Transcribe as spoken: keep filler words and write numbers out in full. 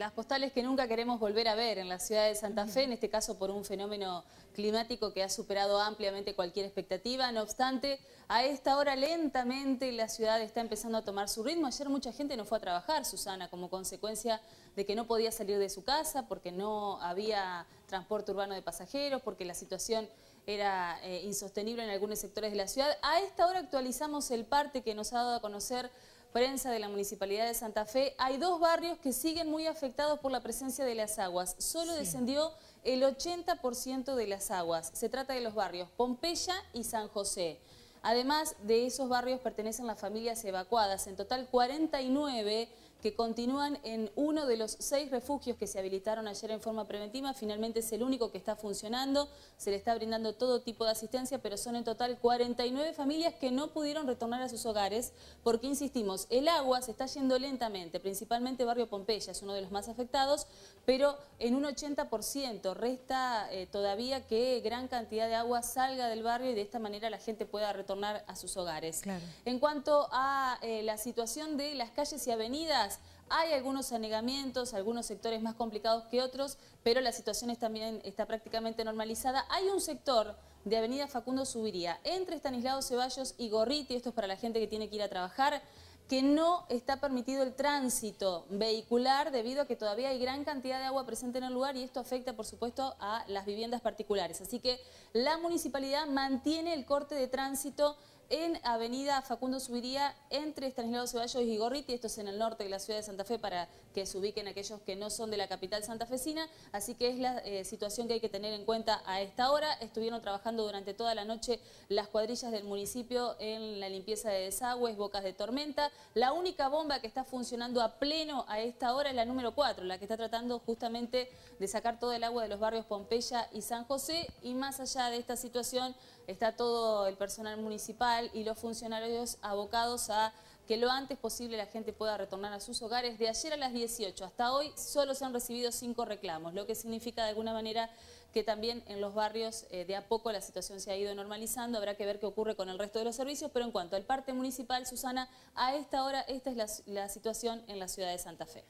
Las postales que nunca queremos volver a ver en la ciudad de Santa Fe, en este caso por un fenómeno climático que ha superado ampliamente cualquier expectativa. No obstante, a esta hora lentamente la ciudad está empezando a tomar su ritmo. Ayer mucha gente no fue a trabajar, Susana, como consecuencia de que no podía salir de su casa porque no había transporte urbano de pasajeros, porque la situación era eh, insostenible en algunos sectores de la ciudad. A esta hora actualizamos el parte que nos ha dado a conocer prensa de la Municipalidad de Santa Fe. Hay dos barrios que siguen muy afectados por la presencia de las aguas. Solo sí. descendió el ochenta por ciento de las aguas. Se trata de los barrios Pompeya y San José. Además de esos barrios pertenecen las familias evacuadas. En total cuarenta y nueve que continúan en uno de los seis refugios que se habilitaron ayer en forma preventiva. Finalmente es el único que está funcionando, se le está brindando todo tipo de asistencia, pero son en total cuarenta y nueve familias que no pudieron retornar a sus hogares porque, insistimos, el agua se está yendo lentamente, principalmente barrio Pompeya es uno de los más afectados, pero en un ochenta por ciento resta eh, todavía que gran cantidad de agua salga del barrio y de esta manera la gente pueda retornar a sus hogares. Claro. En cuanto a eh, la situación de las calles y avenidas, hay algunos anegamientos, algunos sectores más complicados que otros, pero la situación es también, está prácticamente normalizada. Hay un sector de avenida Facundo Subiría, entre Estanislao Zeballos y Gorriti, esto es para la gente que tiene que ir a trabajar, que no está permitido el tránsito vehicular debido a que todavía hay gran cantidad de agua presente en el lugar y esto afecta, por supuesto, a las viviendas particulares. Así que la municipalidad mantiene el corte de tránsito en avenida Facundo Subiría, entre Estanislao Zeballos y Gorriti, esto es en el norte de la ciudad de Santa Fe, para que se ubiquen aquellos que no son de la capital santafesina, así que es la eh, situación que hay que tener en cuenta a esta hora. Estuvieron trabajando durante toda la noche las cuadrillas del municipio en la limpieza de desagües, bocas de tormenta. La única bomba que está funcionando a pleno a esta hora es la número cuatro, la que está tratando justamente de sacar todo el agua de los barrios Pompeya y San José, y más allá de esta situación está todo el personal municipal y los funcionarios abocados a que lo antes posible la gente pueda retornar a sus hogares. De ayer a las dieciocho hasta hoy solo se han recibido cinco reclamos, lo que significa de alguna manera que también en los barrios eh, de a poco la situación se ha ido normalizando. Habrá que ver qué ocurre con el resto de los servicios, pero en cuanto al parte municipal, Susana, a esta hora esta es la, la situación en la ciudad de Santa Fe.